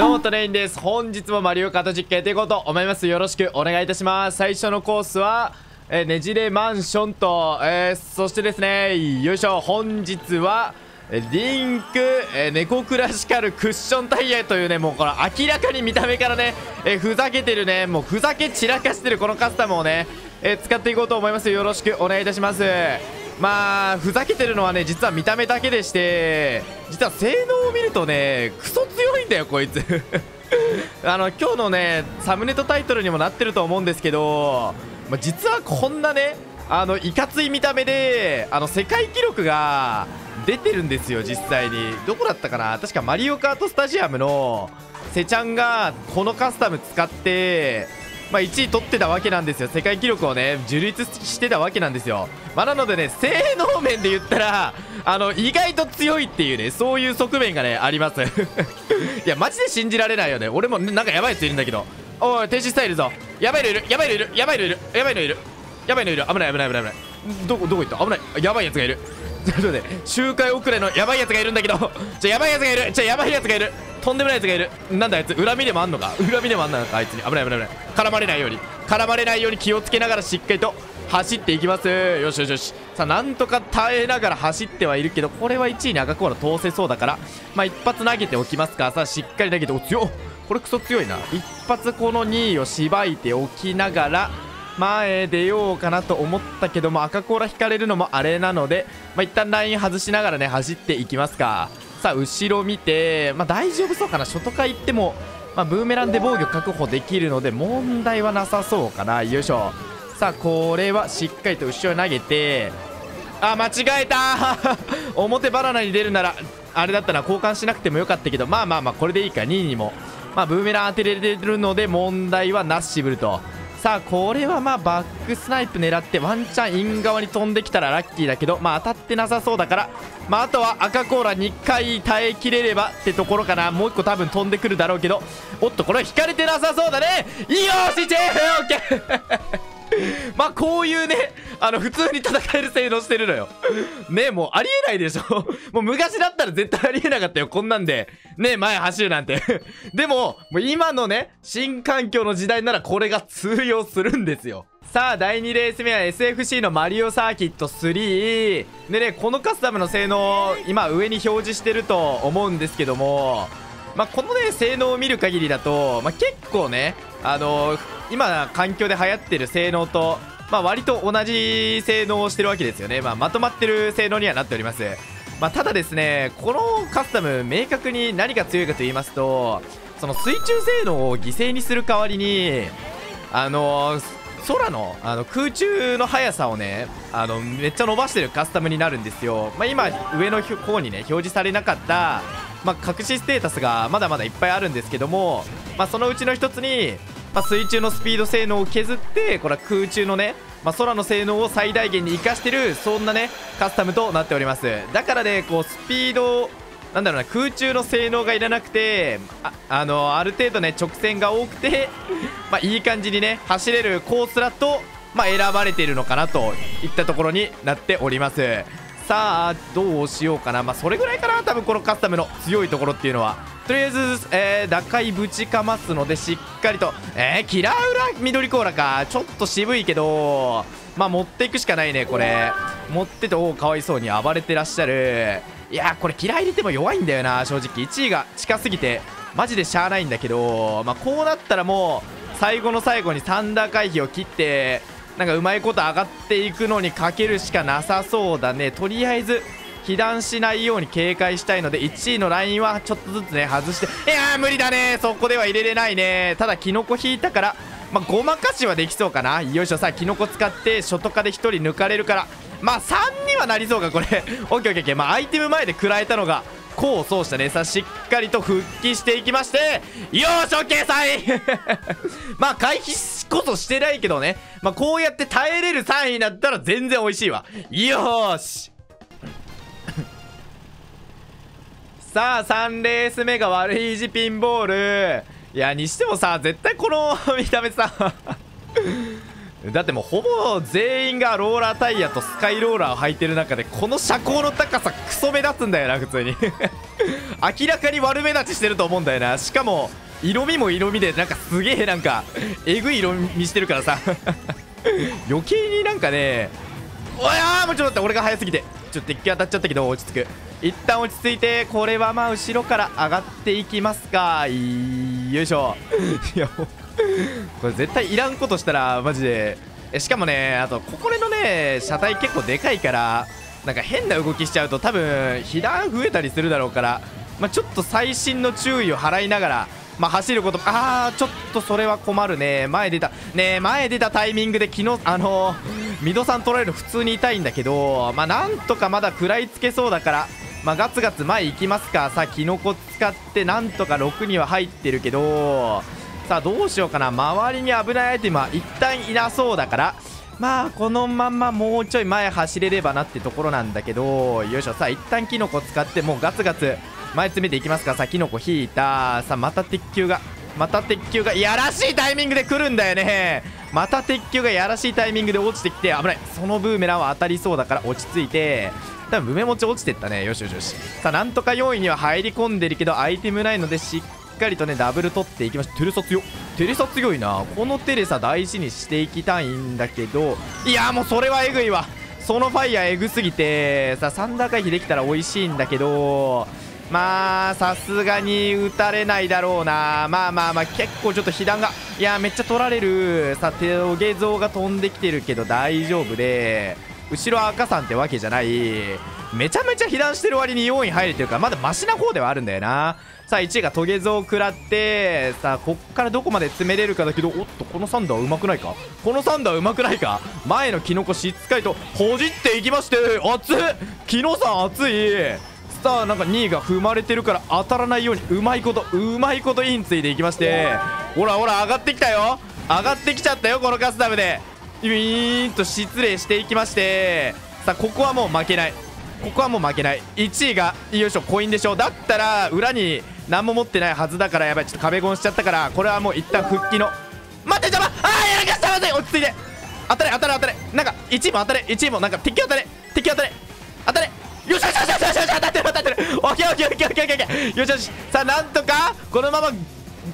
どうもトレインです。本日もマリオカート実況やっていこうと思います。よろしくお願いいたします。最初のコースはねじれマンションと、そしてですね、よいしょ、本日はリンク、猫クラシカルクッションタイヤというね、もうこの明らかに見た目からね、ふざけてるね、もうふざけ散らかしてるこのカスタムをね、使っていこうと思います。よろしくお願いいたします。まあふざけてるのはね、実は見た目だけでして、実は性能を見るとね、クソ強いんだよこいつ今日のねサムネとタイトルにもなってると思うんですけど、まあ、実はこんなねいかつい見た目で世界記録が出てるんですよ。実際にどこだったかな、確かマリオカートスタジアムのせちゃんがこのカスタム使ってまあ1位取ってたわけなんですよ。世界記録をね樹立してたわけなんですよ。まあ、なのでね、性能面で言ったら意外と強いっていうね、そういう側面がねありますいやマジで信じられないよね。俺もなんかやばいやついるんだけど、おい停止したいるぞ、やばいのいる、やばいのいる、やばいのいる、やばいのいる、やばいのいる、危ない危ない危ない危ない、どこ行った、危ない、やばいやつがいる、ちょっとね周回遅れのやばいやつがいるんだけどやばいやつがいる、やばいやつがいる、とんでもないやつがいる、なんだあいつ、恨みでもあんのか、恨みでもあんのか、あいつに危ない危ない危ない、絡まれないように気をつけながらしっかりと走っていきます。よしよしよし、さあなんとか耐えながら走ってはいるけど、これは1位に赤コーナー通せそうだから、まあ一発投げておきますか。さあしっかり投げて、お強っ、これクソ強いな。一発この2位をしばいておきながら前出ようかなと思ったけども、赤コーナー引かれるのもあれなので、まあ、一旦ライン外しながらね走っていきますか。さあ後ろ見て、まあ、大丈夫そうかな。初都会行っても、まあ、ブーメランで防御確保できるので問題はなさそうかな。よいしょ、さあこれはしっかりと後ろに投げて、あ間違えた表バナナに出るならあれだったな、交換しなくてもよかったけど、まあまあまあこれでいいか。2位にも、まあ、ブーメラン当てれてるので問題はナッシブルと。さあこれはまあバックスナイプ狙ってワンチャンイン側に飛んできたらラッキーだけど、まあ当たってなさそうだから、まああとは赤コーラ2回耐えきれればってところかな。もう1個多分飛んでくるだろうけど、おっとこれは引かれてなさそうだね。よしチェーンオッケーまあこういうね普通に戦える性能してるのよね。もうありえないでしょもう昔だったら絶対ありえなかったよこんなんでね、前走るなんてでも今のね新環境の時代ならこれが通用するんですよ。さあ第2レース目は SFC のマリオサーキット3でね、このカスタムの性能今上に表示してると思うんですけども、まあこのね性能を見る限りだと、まあ、結構ね今環境で流行ってる性能と、まあ、割と同じ性能をしてるわけですよね。まあ、まとまってる性能にはなっております。まあ、ただですねこのカスタム明確に何が強いかと言いますと、その水中性能を犠牲にする代わりに空の空中の速さをねめっちゃ伸ばしてるカスタムになるんですよ。まあ、今上の方にね表示されなかった、まあ、隠しステータスがまだまだいっぱいあるんですけども、まあ、そのうちの一つにまあ水中のスピード性能を削って、これは空中のね、まあ、空の性能を最大限に生かしてる、そんなねカスタムとなっております。だからねこうスピードなんだろうな、空中の性能がいらなくて ある程度ね直線が多くてまあいい感じにね走れるコースだと、まあ、選ばれているのかなといったところになっております。さあどうしようかな、まあそれぐらいかな多分このカスタムの強いところっていうのは。とりあえず、打開ぶちかますのでしっかりと、キラウラ緑コーラか、ちょっと渋いけどまあ持っていくしかないね。これ持ってて、おおかわいそうに暴れてらっしゃる。いやーこれキラ入れても弱いんだよな正直、1位が近すぎてマジでしゃーないんだけど、まあこうなったらもう最後の最後にサンダー回避を切ってなんかうまいこと上がっていくのにかけるしかなさそうだね。とりあえず被弾しないように警戒したいので、1位のラインはちょっとずつね外して、いやー無理だね、そこでは入れれないね。ただキノコ引いたから、まあ、ごまかしはできそうかな。よいしょ、さあキノコ使ってショトカで1人抜かれるから、まあ3にはなりそうかこれオッケーオッケーオッケー、まあ、アイテム前で食らえたのが功を奏したね。さあしっかりと復帰していきまして、よーしオッケー3位まあ回避こそしてないけどね、まあ、こうやって耐えれる3位になったら全然美味しいわ。よーしさあ3レース目が悪い意地ピンボール。いやにしてもさ絶対この見た目さだってもうほぼ全員がローラータイヤとスカイローラーを履いてる中で、この車高の高さクソ目立つんだよな普通に明らかに悪目立ちしてると思うんだよな。しかも色味も色味でなんかすげえなんかえぐい色味してるからさ余計になんかね。おやー、もうちょっと待って、俺が速すぎてちょっと一回当たっちゃったけど落ち着く。一旦落ち着いて、これはまあ後ろから上がっていきますか。よいしょいやもうこれ絶対いらんことしたらマジで。しかもね、あとここのね車体結構でかいから、なんか変な動きしちゃうと多分被弾増えたりするだろうから、まあ、ちょっと細心の注意を払いながら、まあ、走ること。あー、ちょっとそれは困るね。前出たタイミングで昨日ミドさん取られる。普通に痛いんだけど、まあ、なんとかまだ食らいつけそうだから、まあ、ガツガツ前行きますか。さあキノコ使ってなんとか6には入ってるけど、さあどうしようかな。周りに危ないアイテムは一旦いなそうだから、まあこのまんまもうちょい前走れればなってところなんだけど、よいしょ。さあ一旦キノコ使ってもうガツガツ前詰めていきますか。さあキノコ引いた。さあまた鉄球がやらしいタイミングで来るんだよね。また鉄球がやらしいタイミングで落ちてきて危ない。そのブーメランは当たりそうだから落ち着いて、多分梅餅落ちてったね。よしよしよし。さあなんとか4位には入り込んでるけどアイテムないのでしっかりしっかりとねダブル取っていきましょう。テレサ強いな。このテレサ大事にしていきたいんだけど、いやーもうそれはえぐいわ。そのファイヤーえぐすぎて、さあサンダー回避できたら美味しいんだけど、まあさすがに打たれないだろうな。まあ結構ちょっと被弾が、いやーめっちゃ取られる。さあ手下像が飛んできてるけど大丈夫で、後ろ赤さんってわけじゃない。めちゃめちゃ被弾してる割に4位入れてるからまだマシな方ではあるんだよな。さあ1位がトゲゾウ食らって、さあこっからどこまで詰めれるかだけど、おっとこのサンダーうまくないか。前のキノコしっかりとほじっていきまして、熱っキノさん熱い。さあなんか2位が踏まれてるから当たらないようにうまいことインついていきまして、ほら上がってきちゃったよこのカスタムで。ウィーンと失礼していきまして、さあここはもう負けない。1位がよいしょコインでしょ。だったら裏に何も持ってないはずだから、やばいちょっと壁ゴンしちゃったから、これはもう一旦復帰の待って、邪魔。あーやらかした。まずい、落ち着いて当たれ。なんか1位もなんか敵当たれ。よし当たってる。オッケー。よし。さあなんとかこのまま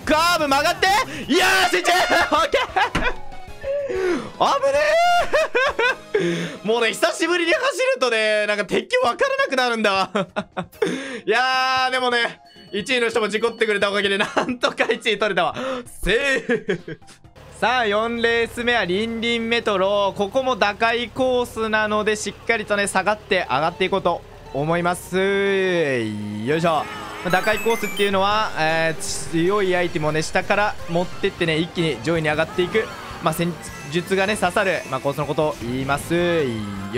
カーブ曲がって、よし1位オッケー危ねえもうね久しぶりに走るとねなんか鉄球分からなくなるんだわいやーでもね1位の人も事故ってくれたおかげでなんとか1位取れたわ。セーフさあ4レース目はリンリンメトロ。ここも打開コースなのでしっかりとね下がって上がっていこうと思います。よいしょ。打開コースっていうのは、強いアイテムをね下から持ってってね一気に上位に上がっていく、まあ、戦術がね刺さる、まあ、コースのことを言います。よ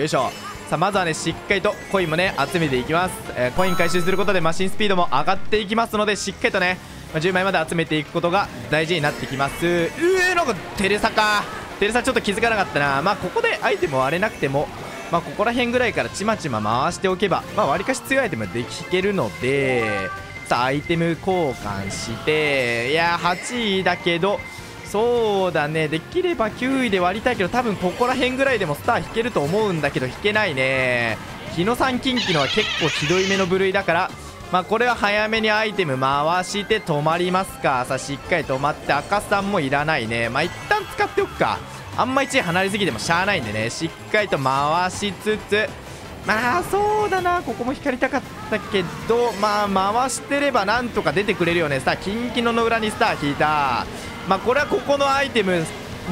いしょ。さあまずはねしっかりとコインもね集めていきます、コイン回収することでマシンスピードも上がっていきますので、しっかりとね、まあ、10枚まで集めていくことが大事になってきます。なんかテレサちょっと気づかなかったな。まあここでアイテム割れなくても、まあ、ここら辺ぐらいからちまちま回しておけば、まあわりかし強いアイテムできてるので、さあアイテム交換して、いや8位だけどそうだね、できれば9位で割りたいけど、多分ここら辺ぐらいでもスター引けると思うんだけど引けないね。日野さん近畿のは結構ひどい目の部類だから、まあこれは早めにアイテム回して止まりますか。さあしっかり止まって、赤さんもいらないね。まあ一旦使っておくか。あんま1位離れすぎてもしゃあないんでね、しっかりと回しつつ、まあそうだな、ここも光りたかったけど、まあ回してればなんとか出てくれるよね。さあ近畿の裏にスター引いた。まあこれはここのアイテム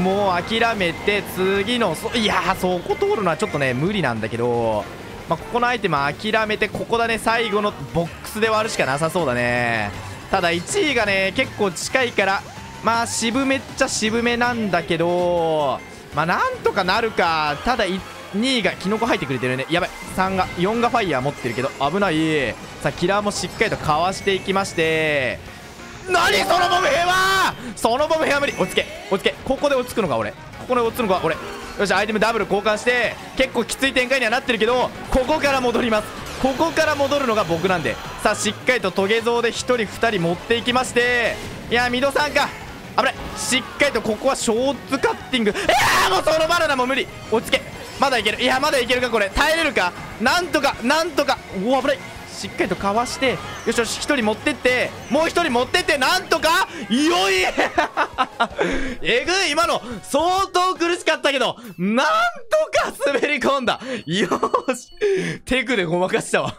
もう諦めて、次のいやーそこ通るのはちょっとね無理なんだけど、まあここのアイテム諦めて、ここだね最後のボックスで割るしかなさそうだね。ただ1位がね結構近いから、まあ渋めっちゃ渋めなんだけど、まあなんとかなるか。ただ2位がキノコ入ってくれてるね。やばい。4がファイヤー持ってるけど危ない。さあキラーもしっかりとかわしていきまして、何そのボム兵は無理。落ち着け。ここで落ち着くのが俺。よしアイテムダブル交換して、結構きつい展開にはなってるけど、ここから戻ります。ここから戻るのが僕なんで。さあしっかりとトゲゾウで1人2人持っていきまして、いやミドさんか危ない。しっかりとここはショートカッティング。もうそのバナナも無理。追いつけ。まだいける。いや、まだいけるか、これ。耐えれるか。なんとか、なんとか。うわ、危ない。しっかりとかわして、よしよし、1人持ってって、もう1人持ってって、なんとかよいえぐい、今の相当苦しかったけど、なんとか滑り込んだ。よし、テクでごまかしたわ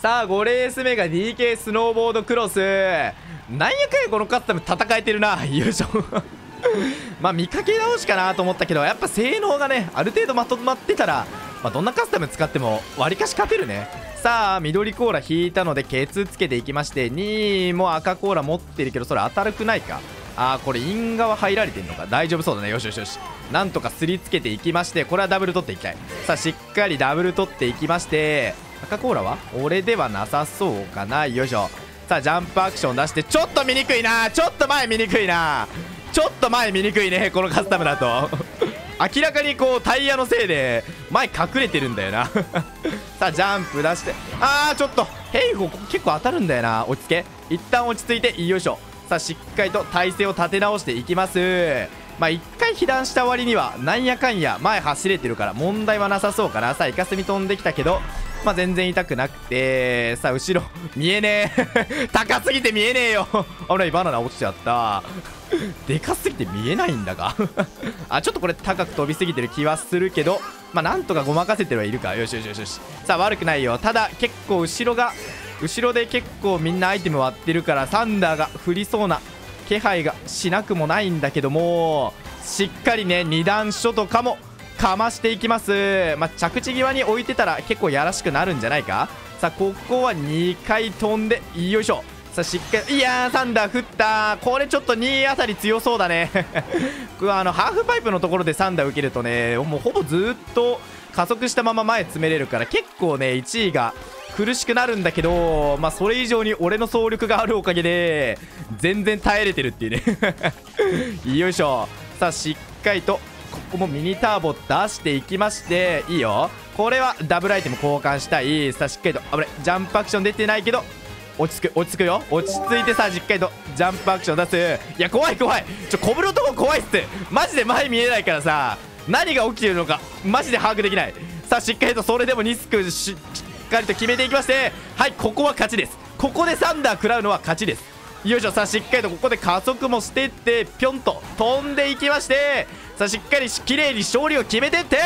さあ5レース目が DK スノーボードクロス。なんやかんやこのカスタム戦えてるな。よいしょまあ見かけ直しかなと思ったけど、やっぱ性能がね、ある程度まとまってたら、まあ、どんなカスタム使ってもわりかし勝てるね。さあ緑コーラ引いたのでケツつけていきまして、2位も赤コーラ持ってるけど、それ当たるくないか。ああ、これイン側入られてんのか。大丈夫そうだね。よしよしよし、なんとかすりつけていきまして、これはダブル取っていきたい。さあしっかりダブル取っていきまして、赤コーラは俺ではなさそうかな。よいしょ。さあジャンプアクション出して、ちょっと見にくいな、ちょっと前見にくいな、ちょっと前見にくいね、このカスタムだと明らかにこうタイヤのせいで前隠れてるんだよなさあジャンプ出して、あーちょっとヘイホ結構当たるんだよな。落ち着け、一旦落ち着いて、よいしょ。さあしっかりと体勢を立て直していきます。まあ一回被弾した割にはなんやかんや前走れてるから問題はなさそうかな。さあイカスミ飛んできたけど、まあ全然痛くなくて、さあ後ろ見えねえ高すぎて見えねえよあれバナナ落ちちゃったでかすぎて見えないんだがあ、ちょっとこれ高く飛びすぎてる気はするけど、まあなんとかごまかせてはいるか。よしよしよしよし。さあ悪くないよ。ただ結構後ろで結構みんなアイテム割ってるから、サンダーが降りそうな気配がしなくもないんだけども、しっかりね2段ショットかもかましていきます。まあ、着地際に置いてたら結構やらしくなるんじゃないか。さあここは2回飛んで、よいしょ。さあしっかり、いやーサンダー降った。これちょっと2位あたり強そうだねハーフパイプのところでサンダー受けるとね、もうほぼずっと加速したまま前詰めれるから、結構ね1位が苦しくなるんだけど、まあそれ以上に俺の走力があるおかげで全然耐えれてるっていうねよいしょ。さあしっかりとここもミニターボ出していきまして、いいよ、これはダブルアイテム交換したい。さあしっかりと、あぶれ、ジャンプアクション出てないけど落ち着くよ。落ち着いて、さあしっかりとジャンプアクション出す。いや怖い怖い、こぶのとこ怖いっす。マジで前見えないからさ、何が起きてるのかマジで把握できない。さあしっかりとそれでもリスクしっかりと決めていきまして、はい、ここは勝ちです。ここでサンダー食らうのは勝ちです。よいしょ。さあしっかりとここで加速もしてって、ぴょんと飛んでいきまして、さあしっかり綺麗に勝利を決めてって、よ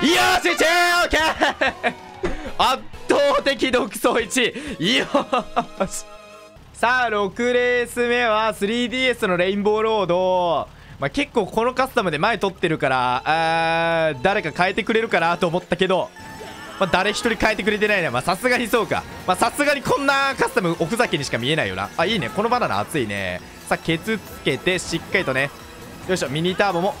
ーし、チェーオッケー圧倒的独走1位。よし。さあ6レース目は 3DS のレインボーロード。まあ、結構このカスタムで前取ってるから、誰か変えてくれるかなと思ったけど、まあ、誰一人変えてくれてないな。さすがにそうか。さすがにこんなカスタムおふざけにしか見えないよな。あ、いいね、このバナナ熱いね。さあケツつけて、しっかりとね、よいしょ、ミニターボも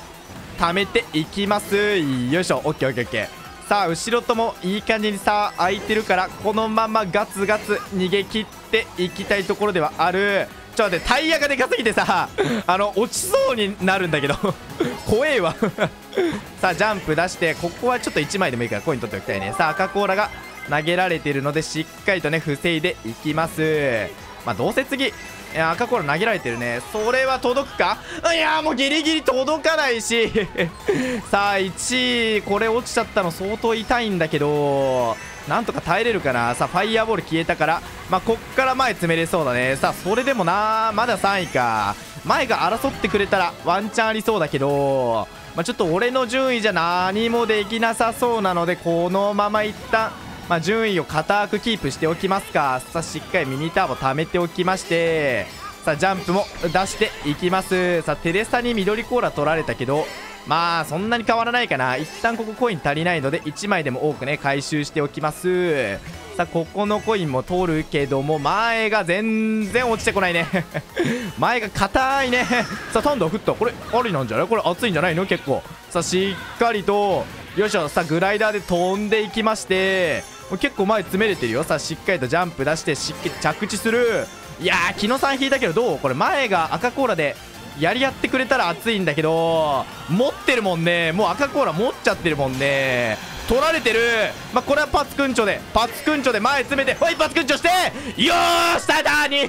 溜めていきます。よいしょ、オッケーオッケーオッケー。さあ後ろともいい感じにさ空いてるから、このままガツガツ逃げ切っていきたいところではある。ちょっと待って、タイヤがでかすぎてさ落ちそうになるんだけど怖えわさあジャンプ出して、ここはちょっと1枚でもいいからコイン取っておきたいね。さあ赤甲羅が投げられてるので、しっかりとね防いでいきます。まあどうせ次赤甲羅投げられてるね。それは届くか。いやーもうギリギリ届かないしさあ1位これ落ちちゃったの相当痛いんだけど、なんとか耐えれるかな。さあファイヤーボール消えたから、まあこっから前詰めれそうだね。さあそれでもなー、まだ3位か。前が争ってくれたらワンチャンありそうだけど、まあちょっと俺の順位じゃ何もできなさそうなので、このまま一旦まあ順位を固くキープしておきますか。さあしっかりミニターボ貯めておきまして、さあジャンプも出していきます。さあテレサに緑コーラ取られたけど、まあそんなに変わらないかな。一旦ここコイン足りないので1枚でも多くね回収しておきます。さあここのコインも取るけども、前が全然落ちてこないね前が硬いねさあサンダー振った、これありなんじゃない、これ熱いんじゃないの結構。さあしっかりと、よいしょ。さあグライダーで飛んでいきまして、結構前詰めれてるよ。さあしっかりとジャンプ出して、しっかり着地する。いやー、木野さん引いたけどどう、これ前が赤コーラでやり合ってくれたら熱いんだけど、持ってるもんね。もう赤コーラ持っちゃってるもんね。取られてる。まあ、これはパツクンチョで前詰めて、はい、パツクンチョして、よーし、タイターニ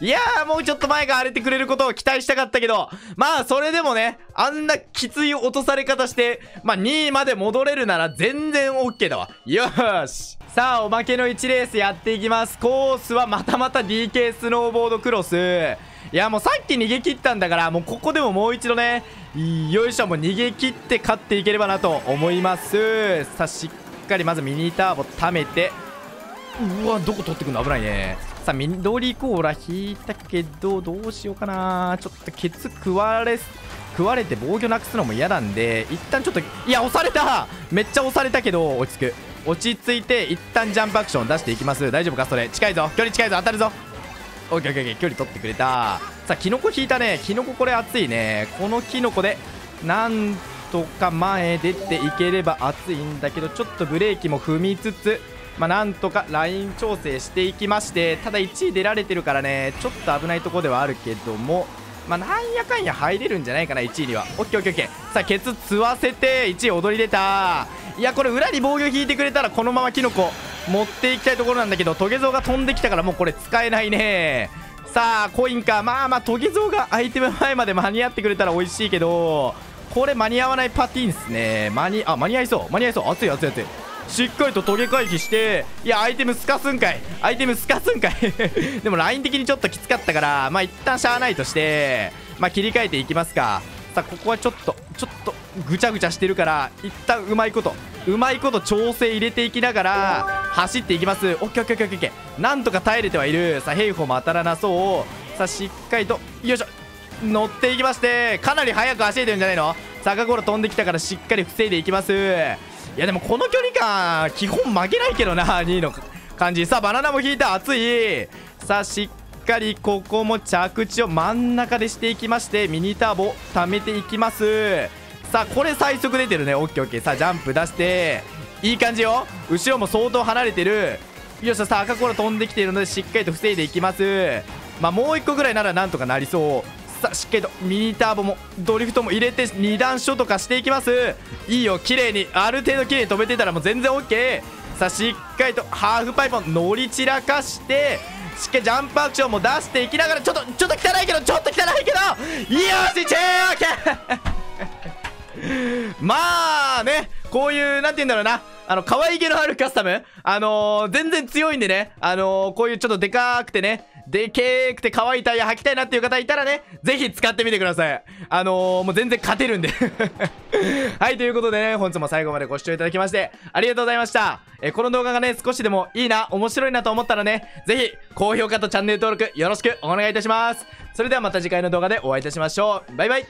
いやー、もうちょっと前が荒れてくれることを期待したかったけど、まあそれでもね、あんなきつい落とされ方して、まあ2位まで戻れるなら全然 OK だわ。よーし。さあ、おまけの1レースやっていきます。コースはまたまた DK スノーボードクロス。いや、もうさっき逃げ切ったんだから、もうここでももう一度ね、よいしょ、もう逃げ切って勝っていければなと思います。さあ、しっかりまずミニターボ貯めて、うわ、どこ取ってくんの危ないね。さあ、緑コーラ引いたけど、どうしようかな。ちょっとケツ食われて防御なくすのも嫌なんで、一旦ちょっと、いや、押された、めっちゃ押されたけど、落ち着く。落ち着いて、一旦ジャンプアクション出していきます。大丈夫かそれ。近いぞ。距離近いぞ。当たるぞ。オッケーオッケーオッケー。距離取ってくれた。さあ、キノコ引いたね。キノコこれ熱いね。このキノコで、なんとか前出ていければ熱いんだけど、ちょっとブレーキも踏みつつ、まあなんとかライン調整していきまして、ただ1位出られてるからね、ちょっと危ないところではあるけども、まあなんやかんや入れるんじゃないかな、1位には。オッケーオッケーオッケー。さあ、ケツ吸わせて、1位踊り出た。いや、これ裏に防御引いてくれたらこのままキノコ持っていきたいところなんだけど、トゲゾウが飛んできたからもうこれ使えないね。さあ、コインか。まあまあトゲゾウがアイテム前まで間に合ってくれたら美味しいけど、これ間に合わないパティンっすね。間に合いそう。熱い熱い熱い。しっかりとトゲ回避して、いや、アイテムスカすんかい。でも、ライン的にちょっときつかったから、まあ、一旦しゃーないとして、まあ、切り替えていきますか。さあ、ここはちょっと、ぐちゃぐちゃしてるから、一旦うまいこと調整入れていきながら、走っていきます。オッケーオッケーオッケーオッケー。なんとか耐えれてはいる。さあ、兵法も当たらなそう。さあ、しっかりと、よいしょ、乗っていきまして、かなり速く走れてるんじゃないの？逆頃飛んできたから、しっかり防いでいきます。いやでもこの距離感基本負けないけどな、2位の感じ。さあ、バナナも引いた。熱い。さあ、しっかりここも着地を真ん中でしていきまして、ミニターボ貯めていきます。さあ、これ最速出てるね。オッケーオッケー。さあ、ジャンプ出していい感じよ。後ろも相当離れてる。よっしゃ。さあ、赤コーラ飛んできているのでしっかりと防いでいきます。まあもう1個ぐらいならなんとかなりそう。さあ、しっかりとミニターボもドリフトも入れて2段ショート化していきます。いいよ、綺麗に、ある程度綺麗に飛べてたらもう全然 OK。 さあ、しっかりとハーフパイプを乗り散らかして、しっかりジャンプアクションも出していきながら、ちょっと汚いけど、よし、チェーン OK まあね、こういうなんて言うんだろうな、可愛げのあるカスタム、全然強いんでね、こういうちょっとでかくてね、でけーくて可愛いタイヤ履きたいなっていう方いたらね、ぜひ使ってみてください。もう全然勝てるんで。はい、ということでね、本日も最後までご視聴いただきまして、ありがとうございました。この動画がね、少しでもいいな、面白いなと思ったらね、ぜひ、高評価とチャンネル登録よろしくお願いいたします。それではまた次回の動画でお会いいたしましょう。バイバイ。